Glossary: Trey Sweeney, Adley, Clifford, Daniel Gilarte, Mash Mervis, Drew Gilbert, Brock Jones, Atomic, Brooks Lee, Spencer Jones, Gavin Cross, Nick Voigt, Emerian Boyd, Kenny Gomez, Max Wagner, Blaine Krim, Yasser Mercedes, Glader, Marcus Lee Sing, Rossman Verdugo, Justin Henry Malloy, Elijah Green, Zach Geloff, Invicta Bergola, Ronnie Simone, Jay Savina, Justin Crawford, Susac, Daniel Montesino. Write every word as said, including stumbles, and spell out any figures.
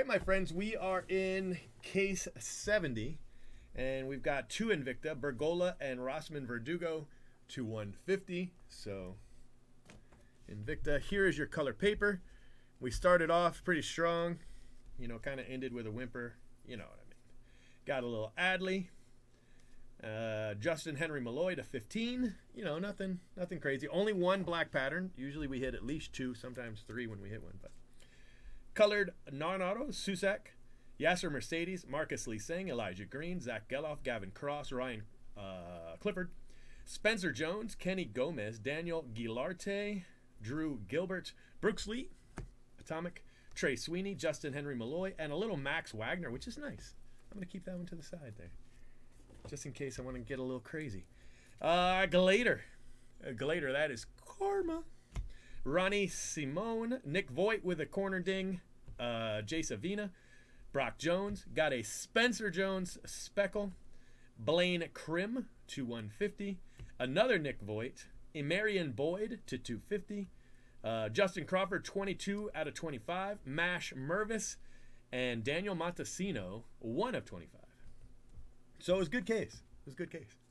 right, my friends, we are in case seventy, and we've got two Invicta, Bergola and Rossman Verdugo to one fifty. So Invicta, here is your color paper. We started off pretty strong, you know, kind of ended with a whimper, you know what I mean. Got a little Adley, uh, Justin Henry Malloy to fifteen, you know, nothing nothing crazy. Only one black pattern. Usually we hit at least two, sometimes three when we hit one. But colored non-auto, Susac, Yasser Mercedes, Marcus Lee Sing, Elijah Green, Zach Geloff, Gavin Cross, Ryan uh, Clifford, Spencer Jones, Kenny Gomez, Daniel Gilarte, Drew Gilbert, Brooks Lee, Atomic, Trey Sweeney, Justin Henry Malloy, and a little Max Wagner, which is nice. I'm going to keep that one to the side there, just in case I want to get a little crazy. Uh, Glader. Uh, Glader, that is karma. Ronnie Simone, Nick Voigt with a corner ding, uh, Jay Savina, Brock Jones. Got a Spencer Jones speckle, Blaine Krim to one fifty, another Nick Voigt, Emerian Boyd to two fifty, uh, Justin Crawford twenty-two out of twenty-five, Mash Mervis, and Daniel Montesino one of twenty-five. So it was a good case. It was a good case.